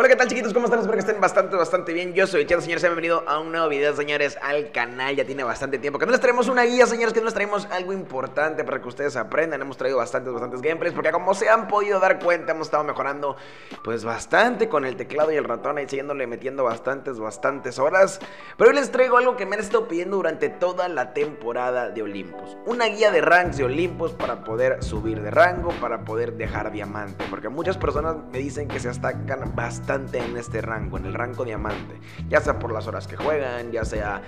Hola, ¿qué tal, chiquitos? ¿Cómo están? Espero que estén bastante bien. Yo soy Echado, señores. Bienvenido a un nuevo video, señores, al canal. Ya tiene bastante tiempo que no les traemos una guía, señores, que no les traemos algo importante para que ustedes aprendan. Hemos traído bastantes gameplays porque, como se han podido dar cuenta, hemos estado mejorando pues bastante con el teclado y el ratón, ahí siguiéndole metiendo bastantes horas. Pero hoy les traigo algo que me han estado pidiendo durante toda la temporada de Olympus. Una guía de ranks de Olympus para poder subir de rango, para poder dejar diamante. Porque muchas personas me dicen que se estancan bastante en este rango, en el rango diamante, ya sea por las horas que juegan, ya sea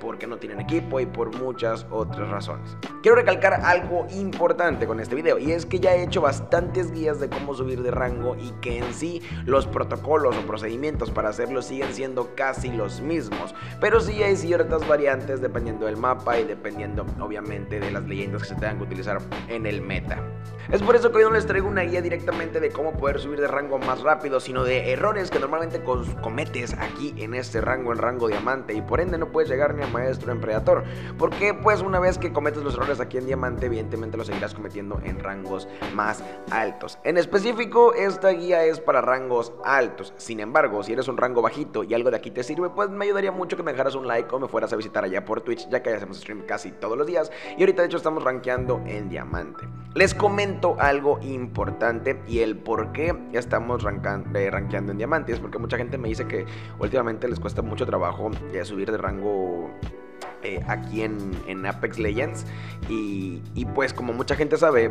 porque no tienen equipo y por muchas otras razones. Quiero recalcar algo importante con este video, y es que ya he hecho bastantes guías de cómo subir de rango y que en sí los protocolos o procedimientos para hacerlo siguen siendo casi los mismos, pero sí hay ciertas variantes dependiendo del mapa y dependiendo obviamente de las leyendas que se tengan que utilizar en el meta. Es por eso que hoy no les traigo una guía directamente de cómo poder subir de rango más rápido, sino de errores que normalmente cometes aquí en este rango, en rango diamante, y por ende no puedes llegar ni a maestro en PREDATOR, porque pues una vez que cometes los errores aquí en diamante, evidentemente los seguirás cometiendo en rangos más altos. En específico, esta guía es para rangos altos. Sin embargo, si eres un rango bajito y algo de aquí te sirve, pues me ayudaría mucho que me dejaras un like o me fueras a visitar allá por Twitch, ya que hacemos stream casi todos los días y ahorita de hecho estamos rankeando en diamante. Les comento algo importante y el por qué estamos rankeando en diamantes, porque mucha gente me dice que últimamente les cuesta mucho trabajo subir de rango aquí en Apex Legends y pues como mucha gente sabe,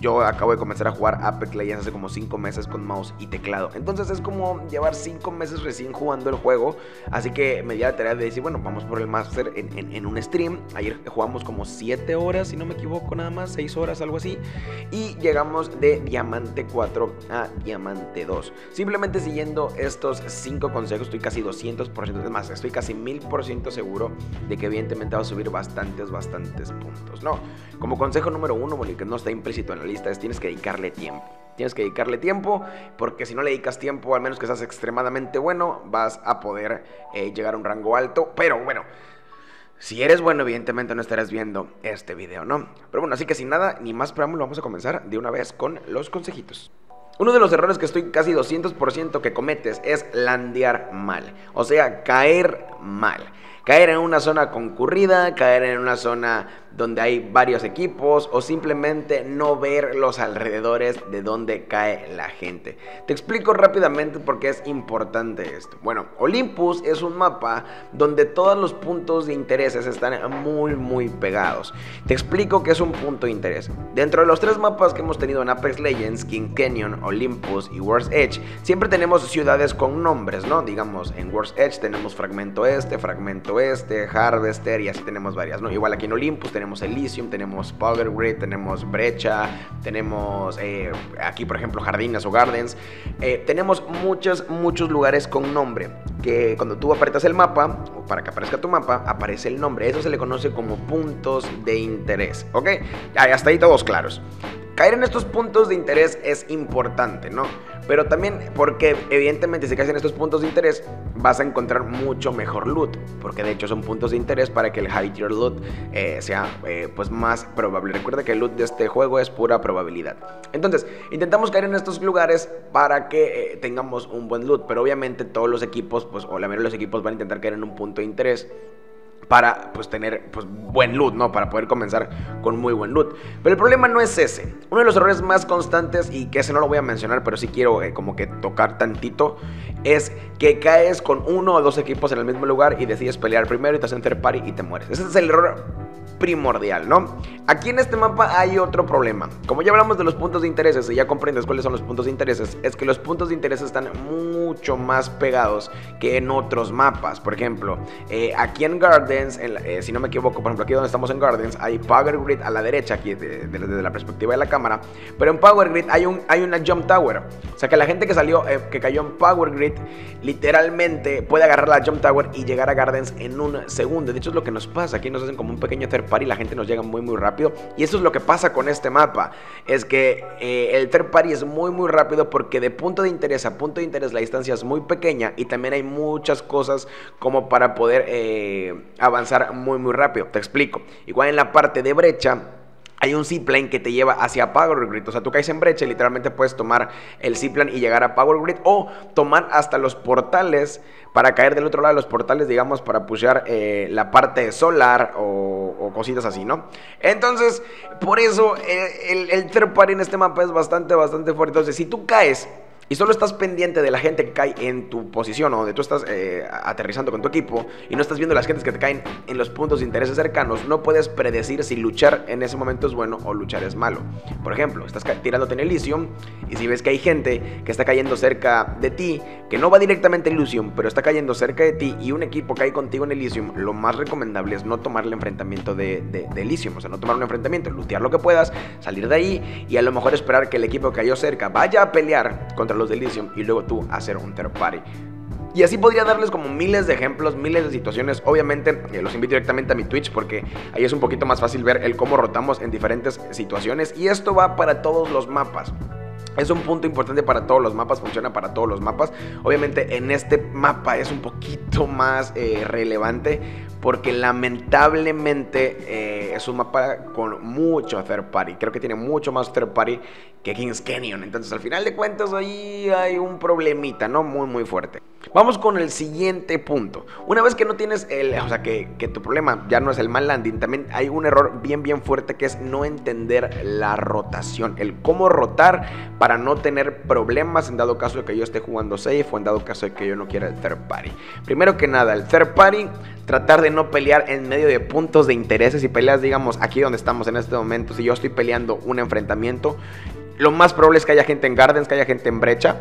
yo acabo de comenzar a jugar Apex Legends hace como 5 meses con mouse y teclado, entonces es como llevar 5 meses recién jugando el juego, así que me di la tarea de decir, bueno, vamos por el máster en un stream. Ayer jugamos como 7 horas, si no me equivoco, nada más 6 horas, algo así, y llegamos de diamante 4 a diamante 2, simplemente siguiendo estos 5 consejos. Estoy casi 200%, es más, estoy casi 1000% seguro de que evidentemente va a subir bastantes puntos, ¿no? Como consejo número 1, que no está implícito en la lista, es tienes que dedicarle tiempo. Tienes que dedicarle tiempo, porque si no le dedicas tiempo, al menos que seas extremadamente bueno, vas a poder llegar a un rango alto. Pero bueno, si eres bueno, evidentemente no estarás viendo este video, ¿no? Pero bueno, así que sin nada, ni más preámbulo, vamos a comenzar de una vez con los consejitos. Uno de los errores que estoy casi 200% que cometes es landear mal, o sea, caer mal. Caer en una zona concurrida, caer en una zona donde hay varios equipos, o simplemente no ver los alrededores de donde cae la gente. Te explico rápidamente por qué es importante esto. Bueno, Olympus es un mapa donde todos los puntos de intereses están muy pegados. Te explico qué es un punto de interés. Dentro de los 3 mapas que hemos tenido en Apex Legends, King Canyon, Olympus y World's Edge, siempre tenemos ciudades con nombres, ¿no? Digamos, en World's Edge tenemos Fragmento Este, Fragmento Oeste, Harvester, y así tenemos varias, ¿no? Igual aquí en Olympus tenemos Elysium, tenemos Power Grid, tenemos Brecha, tenemos aquí por ejemplo Jardines o Gardens, tenemos muchos lugares con nombre, que cuando tú aprietas el mapa, o para que aparezca tu mapa, aparece el nombre. Eso se le conoce como puntos de interés, ¿ok? Hasta ahí todos claros. Caer en estos puntos de interés es importante, ¿no? Pero también porque evidentemente si caes en estos puntos de interés vas a encontrar mucho mejor loot, porque de hecho son puntos de interés para que el high tier loot sea pues más probable. Recuerda que el loot de este juego es pura probabilidad. Entonces intentamos caer en estos lugares para que tengamos un buen loot, pero obviamente todos los equipos, pues, o la mayoría de los equipos van a intentar caer en un punto de interés para pues tener pues buen loot, ¿no? Para poder comenzar con muy buen loot. Pero el problema no es ese. Uno de los errores más constantes, y que ese no lo voy a mencionar, pero sí quiero como que tocar tantito, es que caes con 1 o 2 equipos en el mismo lugar y decides pelear primero y te hacen third party y te mueres. Ese es el error primordial, ¿no? Aquí en este mapa hay otro problema. Como ya hablamos de los puntos de intereses y ya comprendes cuáles son los puntos de intereses, es que los puntos de intereses están mucho más pegados que en otros mapas. Por ejemplo, aquí en Gardens, si no me equivoco, por ejemplo aquí donde estamos en Gardens, hay Power Grid a la derecha, aquí desde la perspectiva de la cámara, pero en Power Grid hay una Jump Tower. O sea que la gente que cayó en Power Grid, literalmente puede agarrar la Jump Tower y llegar a Gardens en un segundo. De hecho es lo que nos pasa, aquí nos hacen como un pequeño third party, la gente nos llega muy rápido, y eso es lo que pasa con este mapa, es que el third party es muy rápido, porque de punto de interés a punto de interés la distancia es muy pequeña, y también hay muchas cosas como para poder avanzar muy rápido. Te explico, igual en la parte de Brecha hay un zipline que te lleva hacia Power Grid. O sea, tú caes en brecha y literalmente puedes tomar el zipline y llegar a Power Grid, o tomar hasta los portales para caer del otro lado de los portales, digamos, para pushear la parte solar o cositas así, ¿no? Entonces, por eso el third party en este mapa es bastante fuerte. Entonces, si tú caes y solo estás pendiente de la gente que cae en tu posición o donde tú estás aterrizando con tu equipo, y no estás viendo las gentes que te caen en los puntos de intereses cercanos, no puedes predecir si luchar en ese momento es bueno o luchar es malo. Por ejemplo, estás tirándote en Elysium y si ves que hay gente que está cayendo cerca de ti, que no va directamente a Elysium, pero está cayendo cerca de ti, y un equipo cae contigo en Elysium, lo más recomendable es no tomar el enfrentamiento de Elysium. O sea, no tomar un enfrentamiento, lootear lo que puedas, salir de ahí y a lo mejor esperar que el equipo que cayó cerca vaya a pelear contra los de Elysium y luego tú hacer un third party. Y así podría darles como miles de ejemplos, miles de situaciones. Obviamente los invito directamente a mi Twitch, porque ahí es un poquito más fácil ver el cómo rotamos en diferentes situaciones, y esto va para todos los mapas. Es un punto importante para todos los mapas, funciona para todos los mapas. Obviamente en este mapa es un poquito más relevante, porque lamentablemente es un mapa con mucho third party. Creo que tiene mucho más third party que King Canyon. Entonces al final de cuentas ahí hay un problemita, ¿no? Muy fuerte. Vamos con el siguiente punto. Una vez que no tienes el... O sea, que tu problema ya no es el mal landing, también hay un error bien fuerte, que es no entender la rotación, el cómo rotar para no tener problemas en dado caso de que yo esté jugando safe o en dado caso de que yo no quiera el third party. Primero que nada, el third party, tratar de no pelear en medio de puntos de intereses y peleas, digamos, aquí donde estamos en este momento. Si yo estoy peleando un enfrentamiento, lo más probable es que haya gente en Gardens, que haya gente en Brecha.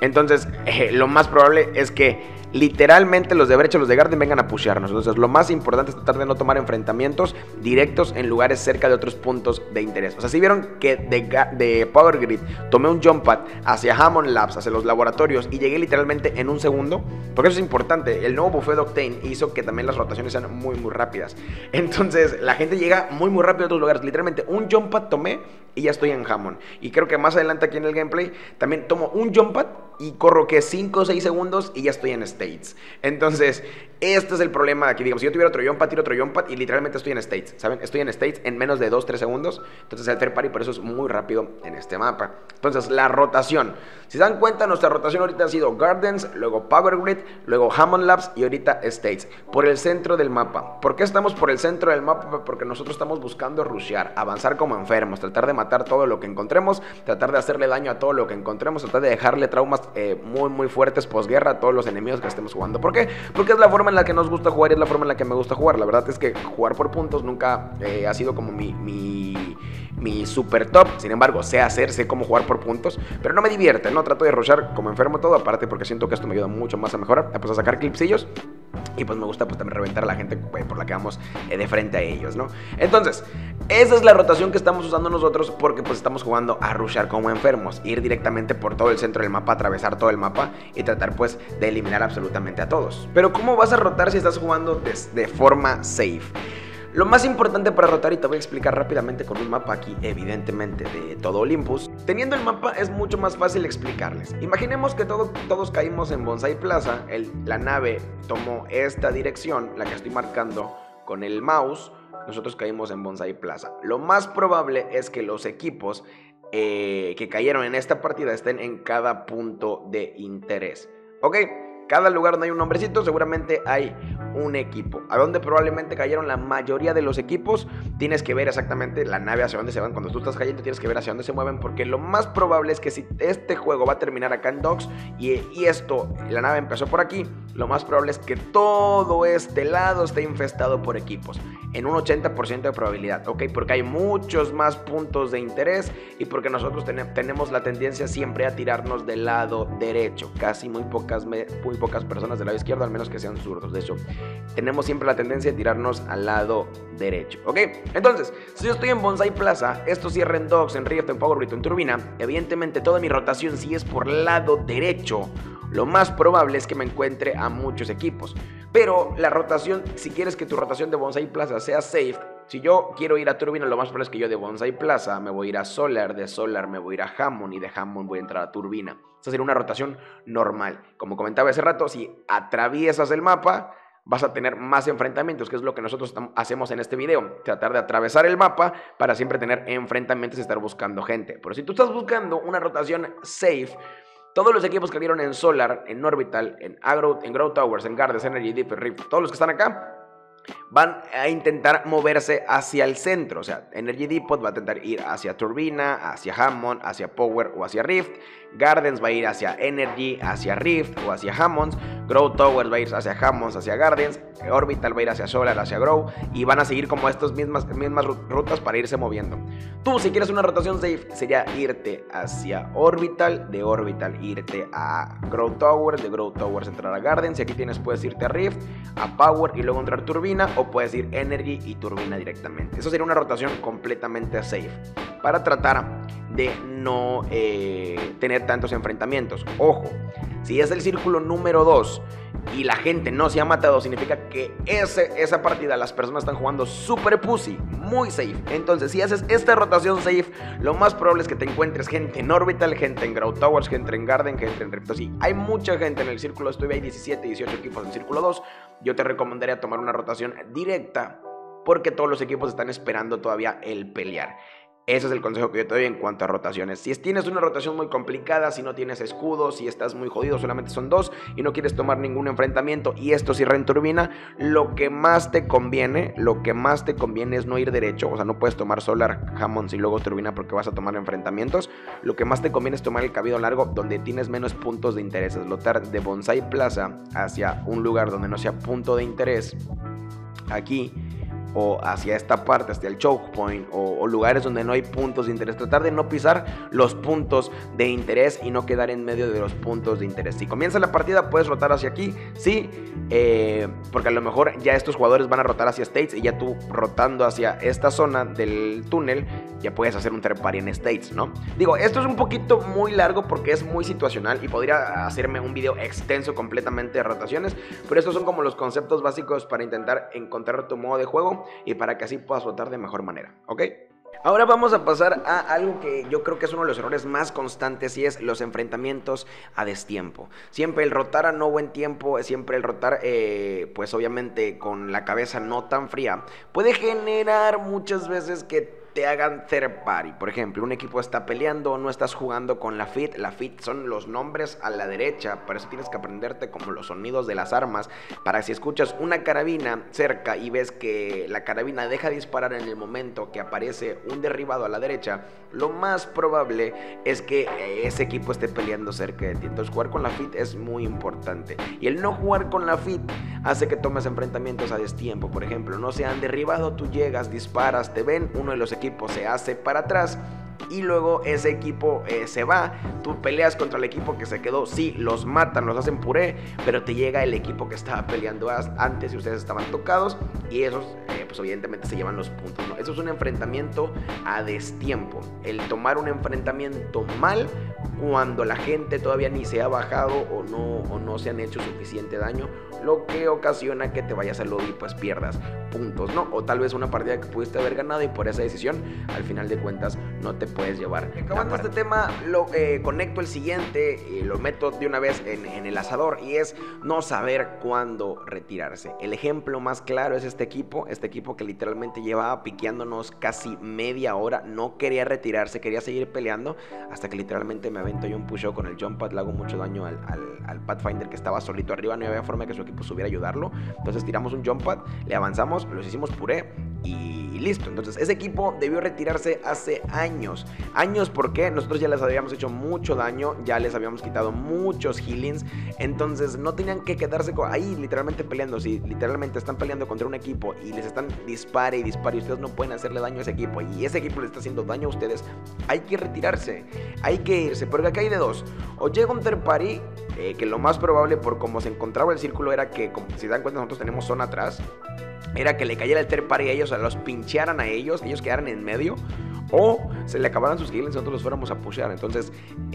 Entonces, lo más probable es que literalmente los de Brecha y los de Garden vengan a pushearnos. Entonces, lo más importante es tratar de no tomar enfrentamientos directos en lugares cerca de otros puntos de interés. O sea, si vieron que de Power Grid tomé un jump pad hacia Hammond Labs, hacia los laboratorios, y llegué literalmente en un segundo, porque eso es importante. El nuevo buffet de Octane hizo que también las rotaciones sean muy rápidas. Entonces, la gente llega muy rápido a otros lugares. Literalmente, un jump pad tomé y ya estoy en Hammond. Y creo que más adelante aquí en el gameplay también tomo un jump pad y corro que 5 o 6 segundos y ya estoy en States. Entonces, este es el problema de aquí. Digamos, si yo tuviera otro jump pad, tiro otro jump pad y literalmente estoy en States, ¿saben? Estoy en States en menos de 2-3 segundos. Entonces, el third party por eso es muy rápido en este mapa. Entonces, la rotación. Si se dan cuenta, nuestra rotación ahorita ha sido Gardens, luego Power Grid, luego Hammond Labs y ahorita States, por el centro del mapa. ¿Por qué estamos por el centro del mapa? Porque nosotros estamos buscando rushear, avanzar como enfermos, tratar de matar todo lo que encontremos, tratar de hacerle daño a todo lo que encontremos, tratar de dejarle traumas muy fuertes posguerra a todos los enemigos que estemos jugando. ¿Por qué? Porque es la forma en la que nos gusta jugar y es la forma en la que me gusta jugar. La verdad es que jugar por puntos nunca ha sido como mi super top. Sin embargo, sé hacer, sé cómo jugar por puntos, pero no me divierte, ¿no? Trato de rushear como enfermo todo, aparte porque siento que esto me ayuda mucho más a mejorar, a sacar clipsillos, y pues me gusta pues también reventar a la gente por la que vamos de frente a ellos, ¿no? Entonces, esa es la rotación que estamos usando nosotros, porque pues estamos jugando a rushear como enfermos, ir directamente por todo el centro del mapa, atravesar todo el mapa y tratar pues de eliminar absolutamente a todos. Pero ¿cómo vas a rotar si estás jugando de forma safe? Lo más importante para rotar, y te voy a explicar rápidamente con un mapa aquí, evidentemente, de todo Olympus. Teniendo el mapa es mucho más fácil explicarles. Imaginemos que todos caímos en Bonsai Plaza, la nave tomó esta dirección, la que estoy marcando con el mouse. Nosotros caímos en Bonsai Plaza. Lo más probable es que los equipos que cayeron en esta partida estén en cada punto de interés, ¿ok? Cada lugar donde hay un nombrecito seguramente hay un equipo. A donde probablemente cayeron la mayoría de los equipos, tienes que ver exactamente la nave hacia dónde se van. Cuando tú estás cayendo tienes que ver hacia dónde se mueven, porque lo más probable es que si este juego va a terminar acá en Docks y esto, la nave empezó por aquí, lo más probable es que todo este lado esté infestado por equipos, en un 80% de probabilidad, ¿ok? Porque hay muchos más puntos de interés y porque nosotros tenemos la tendencia siempre a tirarnos del lado derecho. Casi muy pocas personas del lado izquierdo, al menos que sean zurdos. De hecho, tenemos siempre la tendencia de tirarnos al lado derecho, ¿ok? Entonces, si yo estoy en Bonsai Plaza, esto cierra en Docks, en Rift, en Power Grid, en Turbina, evidentemente toda mi rotación, si es por lado derecho, lo más probable es que me encuentre a muchos equipos. Pero la rotación, si quieres que tu rotación de Bonsai Plaza sea safe, si yo quiero ir a Turbina, lo más probable es que yo de Bonsai Plaza me voy a ir a Solar, de Solar me voy a ir a Hammond y de Hammond voy a entrar a Turbina. Esa sería una rotación normal. Como comentaba hace rato, si atraviesas el mapa, vas a tener más enfrentamientos, que es lo que nosotros hacemos en este video, tratar de atravesar el mapa para siempre tener enfrentamientos y estar buscando gente. Pero si tú estás buscando una rotación safe, todos los equipos que dieron en Solar, en Orbital, en Agro, en Grow Towers, en Gardens, Energy Deep, Rift, todos los que están acá van a intentar moverse hacia el centro. O sea, Energy Depot va a intentar ir hacia Turbina, hacia Hammond, hacia Power o hacia Rift. Gardens va a ir hacia Energy, hacia Rift o hacia Hammond. Grow Towers va a ir hacia Hammond, hacia Gardens. Orbital va a ir hacia Solar, hacia Grow. Y van a seguir como estas mismas rutas para irse moviendo. Tú, si quieres una rotación safe, sería irte hacia Orbital, de Orbital irte a Grow Towers, de Grow Towers entrar a Gardens. Y aquí tienes, puedes irte a Rift, a Power y luego entrar a Turbina, o puedes ir Energy y Turbina directamente. Eso sería una rotación completamente safe para tratar de no tener tantos enfrentamientos. Ojo, si es el círculo número 2 y la gente no se ha matado, significa que esa partida las personas están jugando super pussy, muy safe. Entonces, si haces esta rotación safe, lo más probable es que te encuentres gente en Orbital, gente en Grow Towers, gente en Garden, gente en Rift. Sí, hay mucha gente en el círculo. Estuve ahí 17, 18 equipos en círculo 2. Yo te recomendaría tomar una rotación directa porque todos los equipos están esperando todavía el pelear. Ese es el consejo que yo te doy en cuanto a rotaciones. Si tienes una rotación muy complicada, si no tienes escudos, si estás muy jodido, solamente son 2 y no quieres tomar ningún enfrentamiento y esto cierra en Turbina, lo que más te conviene es no ir derecho. O sea, no puedes tomar Solar, Hammonds y luego Turbina porque vas a tomar enfrentamientos. Lo que más te conviene es tomar el cabido largo donde tienes menos puntos de interés. Eslotar de Bonsai Plaza hacia un lugar donde no sea punto de interés, aquí o hacia esta parte, hacia el choke point o lugares donde no hay puntos de interés. Tratar de no pisar los puntos de interés y no quedar en medio de los puntos de interés. Si comienza la partida puedes rotar hacia aquí, sí, porque a lo mejor ya estos jugadores van a rotar hacia States y ya tú rotando hacia esta zona del túnel ya puedes hacer un third party en States, ¿no? Digo, esto es un poquito muy largo porque es muy situacional y podría hacerme un video extenso completamente de rotaciones, pero estos son como los conceptos básicos para intentar encontrar tu modo de juego y para que así puedas votar de mejor manera, ¿ok? Ahora vamos a pasar a algo que yo creo que es uno de los errores más constantes y es los enfrentamientos a destiempo. Siempre el rotar a no buen tiempo, siempre el rotar pues obviamente con la cabeza no tan fría, puede generar muchas veces que te hagan third party. Por ejemplo, un equipo está peleando, no estás jugando con la FIT. La FIT son los nombres a la derecha, para eso tienes que aprenderte como los sonidos de las armas, para si escuchas una carabina cerca y ves que la carabina deja de disparar en el momento que aparece un derribado a la derecha, lo más probable es que ese equipo esté peleando cerca de ti. Entonces jugar con la FIT es muy importante y el no jugar con la FIT hace que tomes enfrentamientos a destiempo. Por ejemplo, no se han derribado, tú llegas, disparas, te ven, uno de los equipo se hace para atrás y luego ese equipo se va, tú peleas contra el equipo que se quedó, sí, los matan, los hacen puré, pero te llega el equipo que estaba peleando antes y ustedes estaban tocados y esos pues evidentemente se llevan los puntos, ¿no? Eso es un enfrentamiento a destiempo, el tomar un enfrentamiento mal cuando la gente todavía ni se ha bajado o no se han hecho suficiente daño, lo que ocasiona que te vayas al lobby y pues pierdas puntos, ¿no? O tal vez una partida que pudiste haber ganado y por esa decisión al final de cuentas no te puedes llevar. Acabando este tema, lo conecto el siguiente y lo meto de una vez en el asador, y es no saber cuándo retirarse. El ejemplo más claro es este equipo que literalmente llevaba piqueándonos casi media hora, no quería retirarse, quería seguir peleando hasta que literalmente me aventó yo un push-up con el jump pad, le hago mucho daño al Pathfinder que estaba solito arriba, no había forma de que su equipo subiera a ayudarlo, entonces tiramos un jump pad, le avanzamos, los hicimos puré y listo. Entonces ese equipo debió retirarse hace años, porque nosotros ya les habíamos hecho mucho daño, ya les habíamos quitado muchos healings, entonces no tenían que quedarse ahí literalmente peleando. Si literalmente están peleando contra un equipo y les están dispare y ustedes no pueden hacerle daño a ese equipo y ese equipo les está haciendo daño a ustedes, hay que retirarse, hay que irse, porque acá hay de dos: o llega un third party, que lo más probable por cómo se encontraba el círculo era que, como si se dan cuenta, nosotros tenemos zona atrás, era que le cayera el third party a ellos, o sea, los pinchearan a ellos, quedaran en medio, o se le acabaran sus kills y nosotros los fuéramos a pushear. Entonces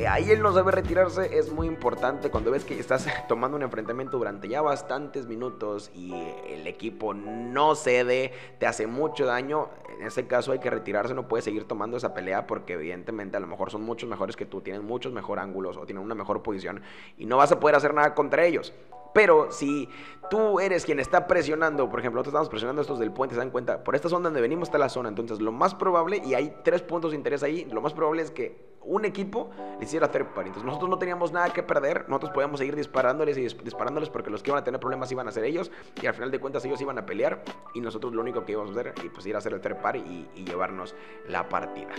ahí el no saber retirarse es muy importante. Cuando ves que estás tomando un enfrentamiento durante ya bastantes minutos y el equipo no cede, te hace mucho daño, en ese caso hay que retirarse, no puedes seguir tomando esa pelea porque evidentemente a lo mejor son muchos mejores que tú, tienen muchos mejor ángulos o tienen una mejor posición y no vas a poder hacer nada contra ellos. Pero si tú eres quien está presionando, por ejemplo, nosotros estamos presionando estos del puente, se dan cuenta, por esta zona donde venimos está la zona, entonces lo más probable, y hay 3 puntos de interés ahí, lo más probable es que un equipo le hiciera third party. Entonces nosotros no teníamos nada que perder, nosotros podíamos seguir disparándoles y disparándoles porque los que iban a tener problemas iban a ser ellos, y al final de cuentas ellos iban a pelear, y nosotros lo único que íbamos a hacer pues ir a hacer el third party y llevarnos la partida.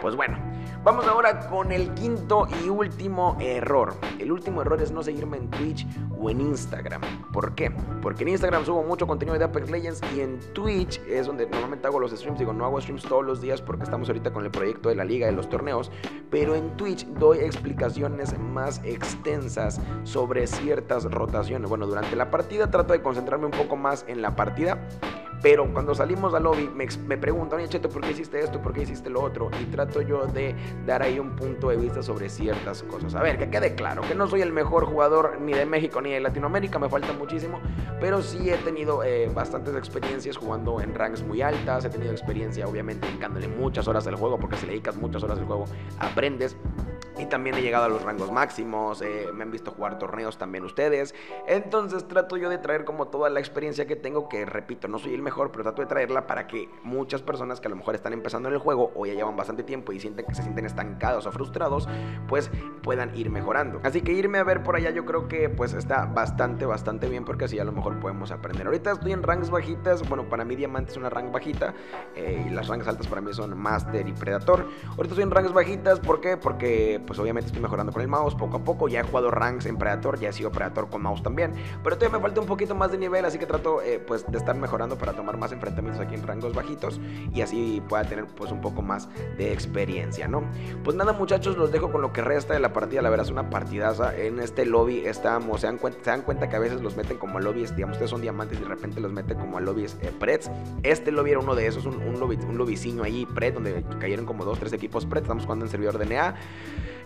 Pues bueno, vamos ahora con el quinto y último error. El último error es no seguirme en Twitch o en Instagram. ¿Por qué? Porque en Instagram subo mucho contenido de Apex Legends y en Twitch es donde normalmente hago los streams. Digo, no hago streams todos los días porque estamos ahorita con el proyecto de la liga y los torneos, pero en Twitch doy explicaciones más extensas sobre ciertas rotaciones. Bueno, durante la partida trato de concentrarme un poco más en la partida, pero cuando salimos al lobby me preguntan, oye Cheto, ¿por qué hiciste esto? ¿Por qué hiciste lo otro? Y trato yo de dar ahí un punto de vista sobre ciertas cosas. A ver, que quede claro que no soy el mejor jugador ni de México ni de Latinoamérica, me falta muchísimo, pero sí he tenido bastantes experiencias jugando en ranks muy altas, he tenido experiencia obviamente dedicándole muchas horas al juego, porque si le dedicas muchas horas al juego aprendes. Y también he llegado a los rangos máximos, me han visto jugar torneos también ustedes. Entonces trato yo de traer como toda la experiencia que tengo, que repito, no soy el mejor, pero trato de traerla para que muchas personas que a lo mejor están empezando en el juego o ya llevan bastante tiempo y sienten que se sienten estancados o frustrados, pues puedan ir mejorando. Así que irme a ver por allá yo creo que pues está bastante bien, porque así a lo mejor podemos aprender. Ahorita estoy en ranks bajitas, bueno, para mí diamante es una rank bajita, y las ranks altas para mí son Master y Predator. Ahorita estoy en ranks bajitas, ¿por qué? Porque pues obviamente estoy mejorando con el mouse poco a poco. Ya he jugado ranks en Predator, ya he sido Predator con mouse también, pero todavía me falta un poquito más de nivel, así que trato pues de estar mejorando para tomar más enfrentamientos aquí en rangos bajitos y así pueda tener pues un poco más de experiencia, ¿no? Pues nada muchachos, los dejo con lo que resta de la partida. La verdad es una partidaza. En este lobby estamos, se dan cuenta que a veces los meten como a lobbies, digamos, ustedes son diamantes y de repente los meten como a lobbies preds. Este lobby era uno de esos, un lobbycino ahí pred, donde cayeron como 2-3 equipos pred. Estamos jugando en servidor de NA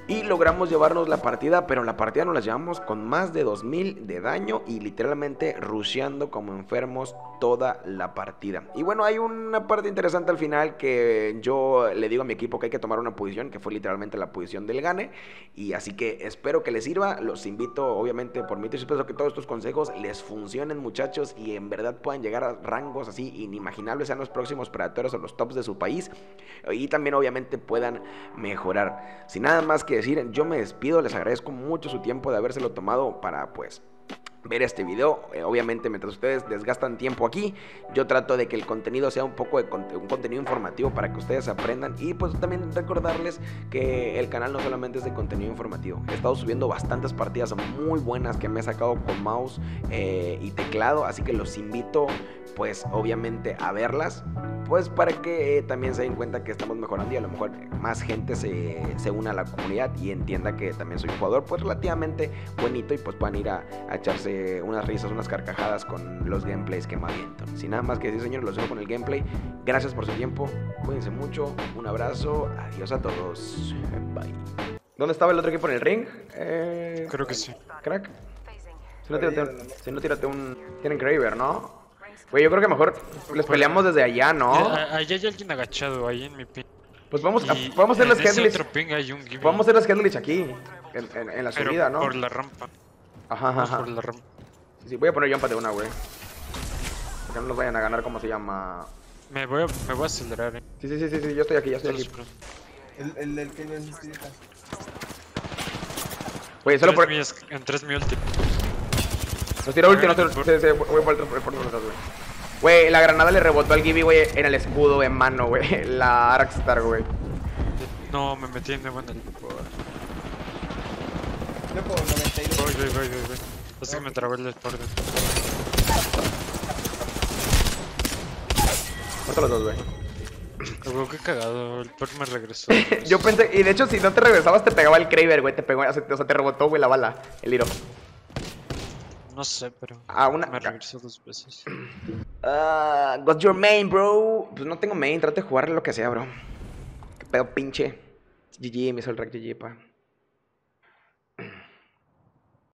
y logramos llevarnos la partida, pero en la partida nos la llevamos con más de 2000 de daño y literalmente rusheando como enfermos toda la partida. Y bueno, hay una parte interesante al final que yo le digo a mi equipo que hay que tomar una posición, que fue literalmente la posición del gane, y así que espero que les sirva. Los invito obviamente por mi Twitch, espero que todos estos consejos les funcionen muchachos y en verdad puedan llegar a rangos así inimaginables, sean los próximos predadores o los tops de su país, y también obviamente puedan mejorar. Sin nada más que decir, yo me despido, les agradezco mucho su tiempo de habérselo tomado para pues ver este video. Obviamente mientras ustedes desgastan tiempo aquí, yo trato de que el contenido sea un poco de un contenido informativo para que ustedes aprendan, y pues también recordarles que el canal no solamente es de contenido informativo. He estado subiendo bastantes partidas muy buenas que me he sacado con mouse y teclado, así que los invito pues obviamente a verlas, pues para que también se den cuenta que estamos mejorando y a lo mejor más gente se una a la comunidad y entienda que también soy un jugador pues relativamente bonito y pues puedan ir a echarse unas risas, unas carcajadas con los gameplays que me aviento. Sin nada más que decir señores, los dejo con el gameplay. Gracias por su tiempo, cuídense mucho, un abrazo, adiós a todos, bye. ¿Dónde estaba el otro equipo en el ring? Creo que sí. Crack. Si no tírate un... Tienen Graver, ¿no? Güey, yo creo que mejor les peleamos desde allá, ¿no? Allá hay alguien agachado, ahí en mi pin. Pues vamos a hacer las Headlish. Vamos a hacer las Headlish aquí, en la subida, ¿no? Por la rampa. Ajá. Por la rampa. Sí, voy a poner jumpa de una, güey. Porque no nos vayan a ganar, ¿cómo se llama? Me voy a acelerar, Sí, yo estoy aquí, ya estoy aquí. El que me necesita. Güey, solo por... En 3 mi ulti. Nos tiró ulti, no, voy por el transporte por atrás, güey. Güey, la granada le rebotó al Gibby, güey, en el escudo, en mano, güey. La Arkstar, güey. No, me metí en el buen del... Voy. Así que me trabé el sport. Mata los dos, güey. Luego que cagado, el perk me regresó. Yo pensé, y de hecho, si no te regresabas, te pegaba el Kraber, güey. Te pegó, o sea, te rebotó, güey, la bala. El hilo. No sé, pero. Me regresó 2 veces. What's your main, bro? Pues no tengo main, trate de jugarle lo que sea, bro. Que pedo, pinche. GG, me hizo el rack, GG, pa.